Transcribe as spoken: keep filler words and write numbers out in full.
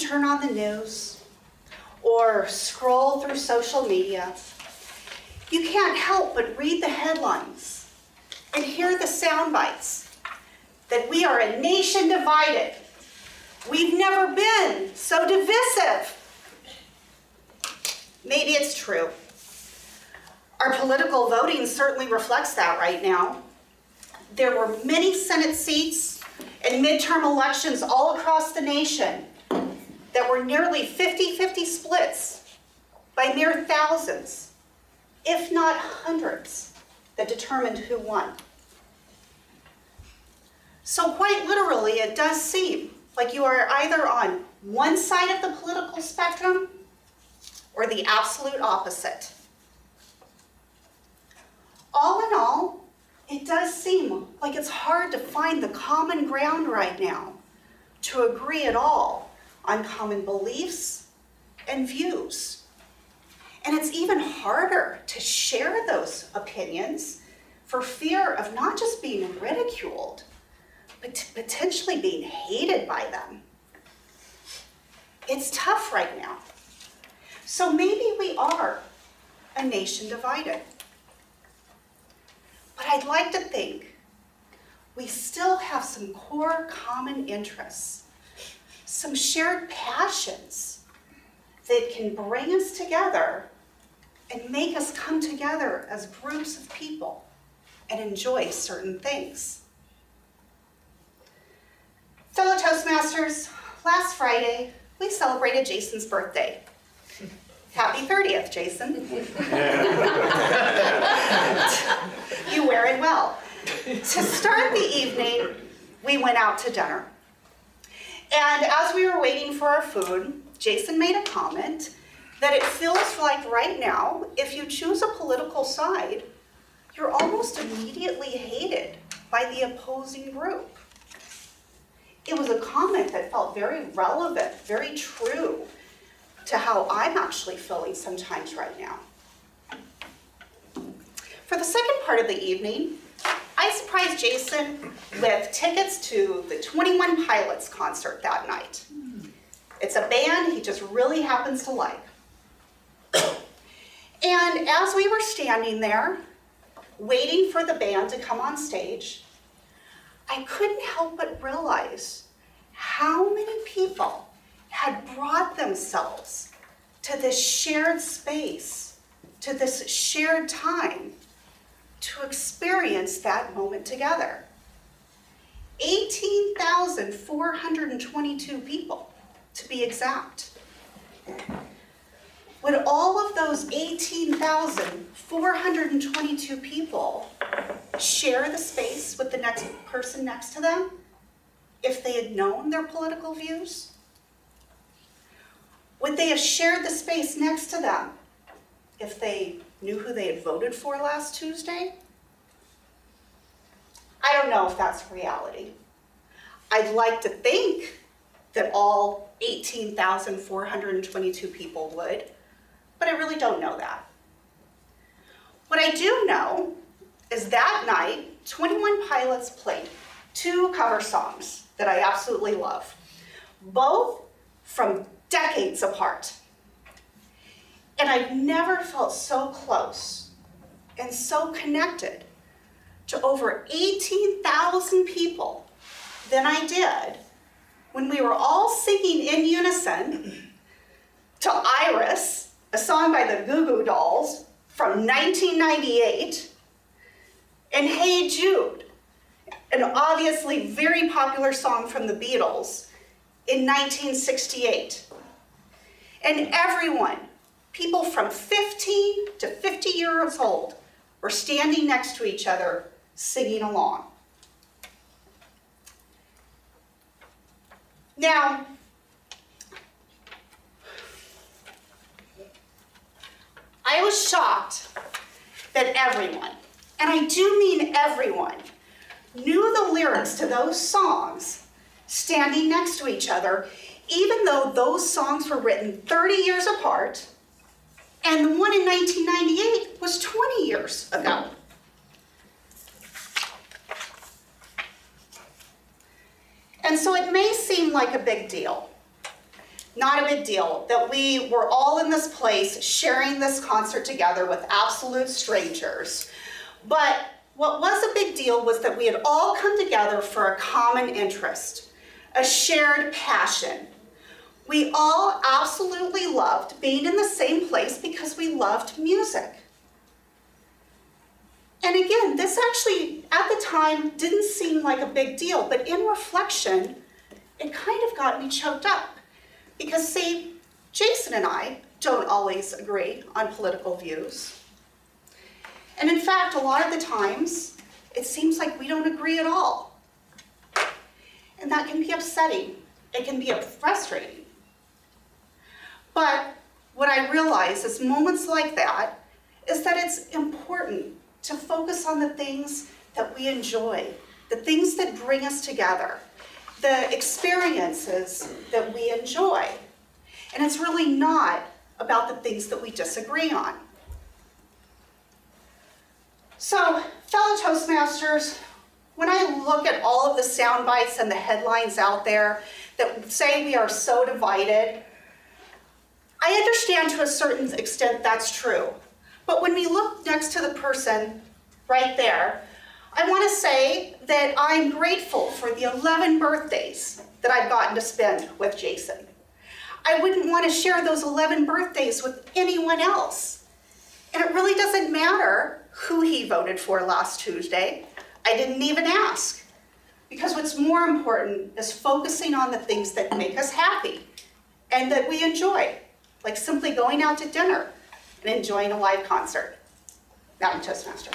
you turn on the news or scroll through social media, you can't help but read the headlines and hear the sound bites that we are a nation divided. We've never been so divisive. Maybe it's true. Our political voting certainly reflects that right now. There were many Senate seats and midterm elections all across the nation that were nearly fifty fifty splits by mere thousands, if not hundreds, that determined who won. So quite literally, it does seem like you are either on one side of the political spectrum or the absolute opposite. All in all, it does seem like it's hard to find the common ground right now, to agree at all on common beliefs and views. And it's even harder to share those opinions for fear of not just being ridiculed, but potentially being hated by them. It's tough right now. So maybe we are a nation divided. But I'd like to think we still have some core common interests, some shared passions that can bring us together and make us come together as groups of people and enjoy certain things. Fellow Toastmasters, last Friday, we celebrated Jason's birthday. Happy thirtieth, Jason. You wear it well. To start the evening, we went out to dinner. And as we were waiting for our food, Jason made a comment that it feels like right now, if you choose a political side, you're almost immediately hated by the opposing group. It was a comment that felt very relevant, very true to how I'm actually feeling sometimes right now. For the second part of the evening, I surprised Jason with tickets to the Twenty One Pilots concert that night. It's a band he just really happens to like. And as we were standing there, waiting for the band to come on stage, I couldn't help but realize how many people had brought themselves to this shared space, to this shared time, to experience that moment together. eighteen thousand four hundred twenty-two people, to be exact. Would all of those eighteen thousand four hundred twenty-two people share the space with the next person next to them if they had known their political views? Would they have shared the space next to them if they knew who they had voted for last Tuesday? I don't know if that's reality. I'd like to think that all eighteen thousand four hundred twenty-two people would, but I really don't know that. What I do know is that night, twenty-one Pilots played two cover songs that I absolutely love, both from decades apart. And I've never felt so close and so connected to over eighteen thousand people than I did when we were all singing in unison to Iris, a song by the Goo Goo Dolls from nineteen ninety-eight, and Hey Jude, an obviously very popular song from the Beatles in nineteen sixty-eight. And everyone, people from fifteen to fifty years old, were standing next to each other, singing along. Now, I was shocked that everyone, and I do mean everyone, knew the lyrics to those songs standing next to each other, even though those songs were written thirty years apart, and the one in nineteen ninety-eight was twenty years ago. And so it may seem like a big deal. Not a big deal that we were all in this place sharing this concert together with absolute strangers. But what was a big deal was that we had all come together for a common interest, a shared passion. We all absolutely loved being in the same place because we loved music. And again, this actually, at the time, didn't seem like a big deal, but in reflection, it kind of got me choked up. Because see, Jason and I don't always agree on political views. And in fact, a lot of the times, it seems like we don't agree at all. And that can be upsetting. It can be frustrating. But what I realize is moments like that is that it's important to focus on the things that we enjoy, the things that bring us together, the experiences that we enjoy. And it's really not about the things that we disagree on. So, fellow Toastmasters, when I look at all of the sound bites and the headlines out there that say we are so divided, I understand to a certain extent that's true. But when we look next to the person right there, I want to say that I'm grateful for the eleven birthdays that I've gotten to spend with Jason. I wouldn't want to share those eleven birthdays with anyone else. And it really doesn't matter who he voted for last Tuesday. I didn't even ask. Because what's more important is focusing on the things that make us happy and that we enjoy, like simply going out to dinner and enjoying a live concert. Mountain Toastmaster.